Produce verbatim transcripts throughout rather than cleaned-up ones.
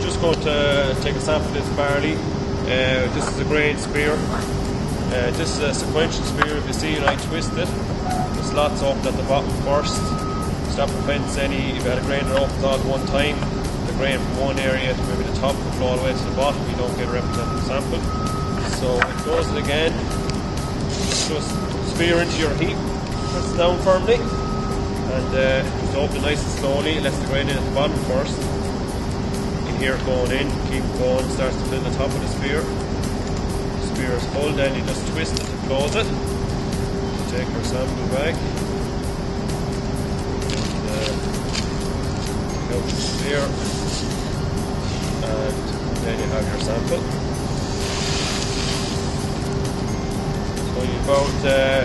we're just going to take a sample of this barley. Uh, this is a grain spear. Uh, this is a sequential spear. If you see it, I twist it. The slots open at the bottom first. So that prevents any, if you had a grain that opens all at one time, the grain from one area to maybe the top will flow all the way to the bottom. You don't get a representative sample. So it goes it again. Just spear into your heap. Press it down firmly. And uh, just open it nice and slowly. It lets the grain in at the bottom first. You hear it going in, keep going, starts to fill the top of the spear. The spear is full, then you just twist it and close it. You take your sample back. And, uh, out the spear. And then you have your sample. So you've about uh,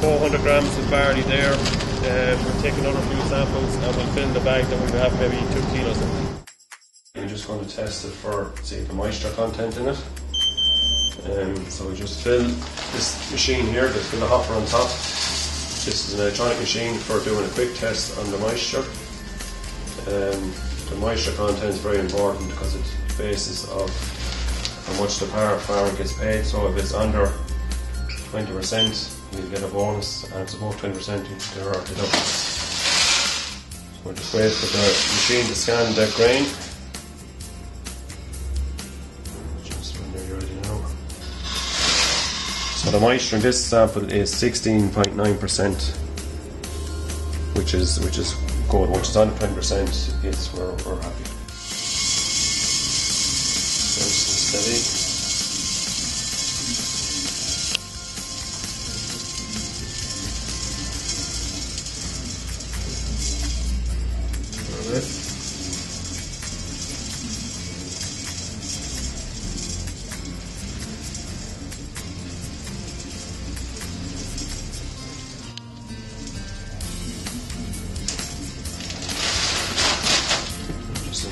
four hundred grams of barley there. Um, we'll take another few samples and we'll fill the bag that we have maybe two kilos in. We're just going to test it for, say, the moisture content in it. Um, so we just fill this machine here, just fill the hopper on top. This is an electronic machine for doing a quick test on the moisture. Um, the moisture content is very important because it's the basis of how much the farmer gets paid. So if it's under twenty percent, you'll get a bonus, and it's above twenty percent there are deductions. So we'll just wait for the machine to scan that grain. Just when they're ready now. So the moisture in this sample is sixteen point nine percent, which is which is good. Once it's under twenty percent, it's where we're happy. Nice and steady.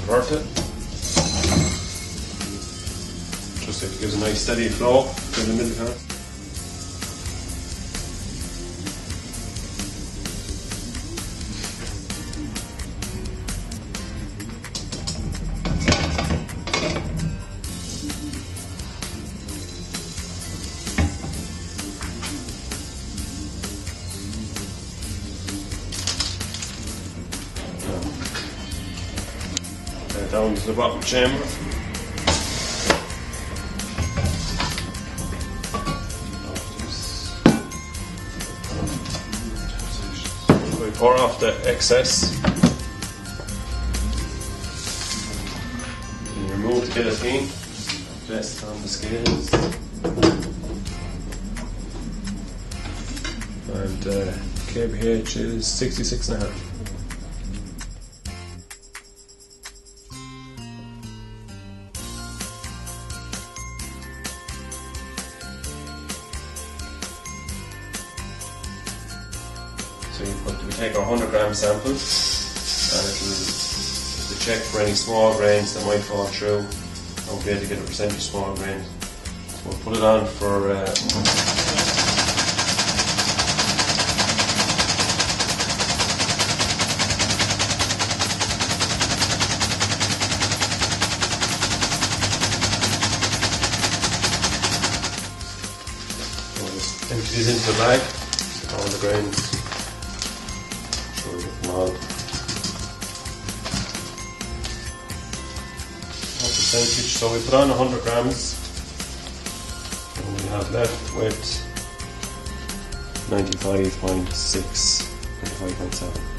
Invert it. Just so it gives a nice steady flow through the middle kind of. Down to the bottom chamber. We pour off the excess. You remove the guillotine, place it on the scales, and uh, K B H is sixty-six and a half. So you put, we take a one hundred gram sample, and it'll to check for any small grains that might fall through. I'll be able to get a percentage small grains. So we'll put it on for uh, we'll just empty these into the bag. All the grains. What percentage? So we put on one hundred grams, and we have left with ninety-five point six, ninety-five point seven.